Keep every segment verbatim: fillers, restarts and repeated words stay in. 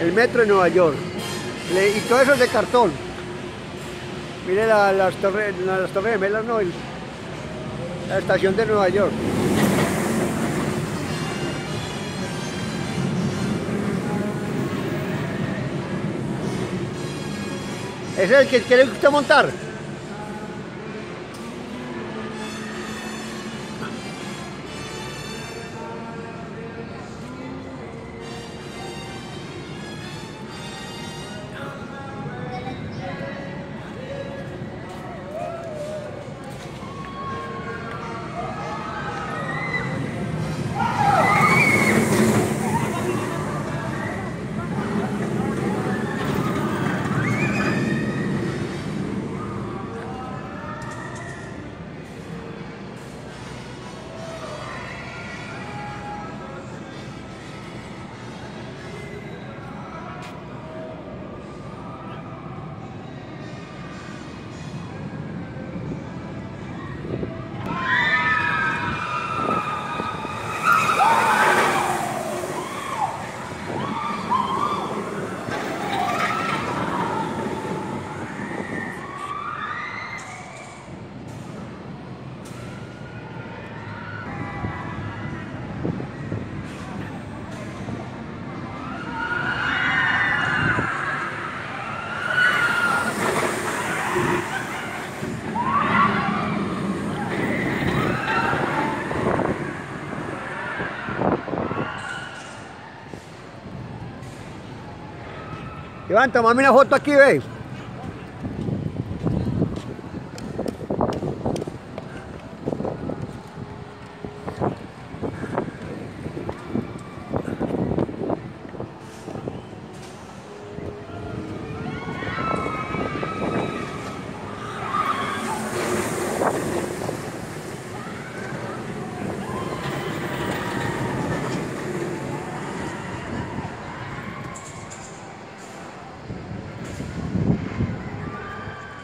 el metro de Nueva York. Le, y todo eso es de cartón. Mire la, las torres, la, las torres gemelas, no, el, la estación de Nueva York. ¿Ese es el que quiere usted montar? Iván, tomame una foto aquí, ¿ves?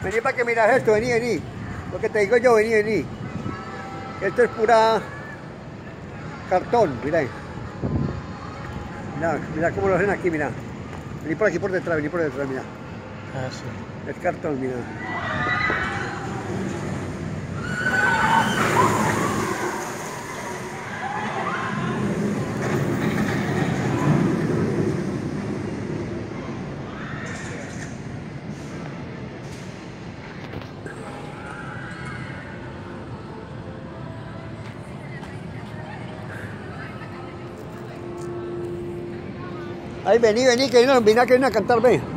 Vení para que miras esto, vení, vení. Lo que te digo yo, vení, vení. Esto es pura cartón, mirá. Mirá, mirá cómo lo hacen aquí, mirá. Vení por aquí por detrás, vení por detrás, mirá. Ah, sí. Es cartón, mirá. Ahí vení, vení, que vino, vino, que vino a cantar, ven.